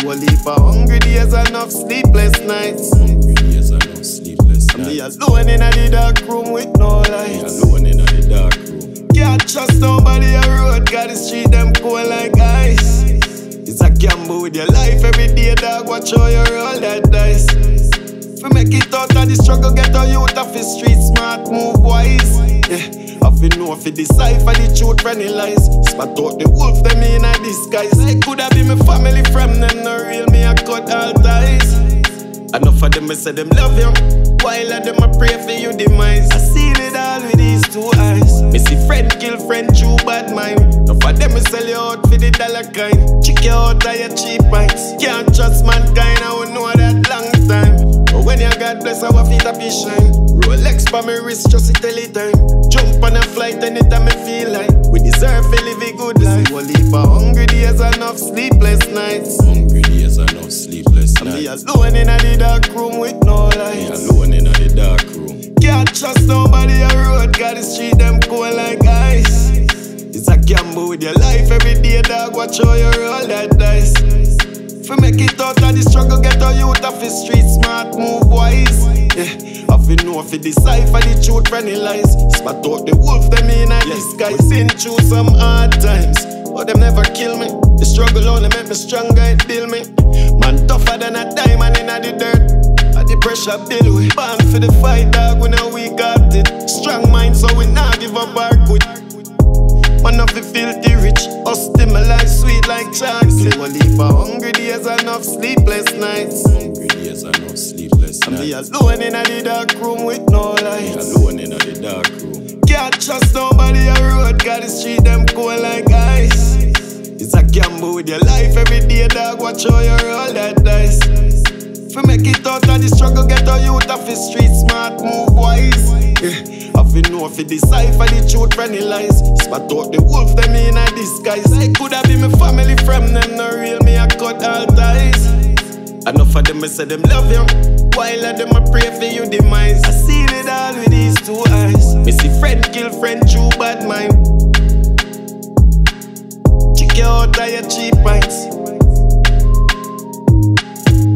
See what leave for hungry days and enough sleepless nights. Hungry days and enough sleepless nights. And me alone in the dark room with no lights. Me alone in the dark room. Can't trust nobody on road, got the street them cold like ice. It's a gamble with your life every day, dog. Watch how you roll that dice. If we make it out of the struggle, get our youth off the street, smart, move wise. Yeah. Have you know if you decipher the truth for any lies. Spot out the wolf, them in a disguise. I coulda be my family from them, no real me, I cut all ties. Enough of them, I say them love you, while of them I pray for you demise. I seal it all with these two eyes. Me see friend kill friend through bad mind. Enough of them, I sell you out for the dollar kind. Check you out of your cheap minds. Can't trust mankind, I won't know that long time. But when you God bless our feet up, you shine. Rolex for me wrist, just a telly time. Jump on a flight anytime I feel like. We deserve to live a good life. See what leave for hungry days and enough sleepless nights. Hungry days and enough sleepless nights. And me alone in the dark room with no lights. Me alone in the dark room. Can't trust nobody on road, got the street them cold like ice. It's a gamble with your life every day, dog. Watch how you roll that dice. If we make it out of the struggle, get our youth off the street, smart, move wise. Yeah. Have you know if you decipher the truth for any lies. Spot out the wolf, them in a disguise. Been through some hard times, but them never kill me. The struggle only make me stronger, it build me. Man tougher than a diamond in the dirt. All the pressure build we. Born for the fight, dog, we no weak hearted. Strong mind, so we not give up our quit. Man of the filthy rich, us them alive sweet like chocolate. We live for hungry days and enough sleepless nights. Enough sleepless nights. And me alone in the dark room with no lights. Me alone in the dark room. Can't trust nobody on road, got the street them cold like ice. It's a gamble with your life every day, dog. Watch how you roll that dice. If we make it out of the struggle, get our youth off the street, smart, move wise. Yeah. Have you know if you decipher the truth for any lies. Spot out the wolf, them in a disguise. I coulda be my family from them, no real me, I cut all ties. Enough of them, I say them love you, while of them I pray for you demise. I see it all with these two eyes. Me see friend kill friend through bad mind. Check you out of your cheap minds.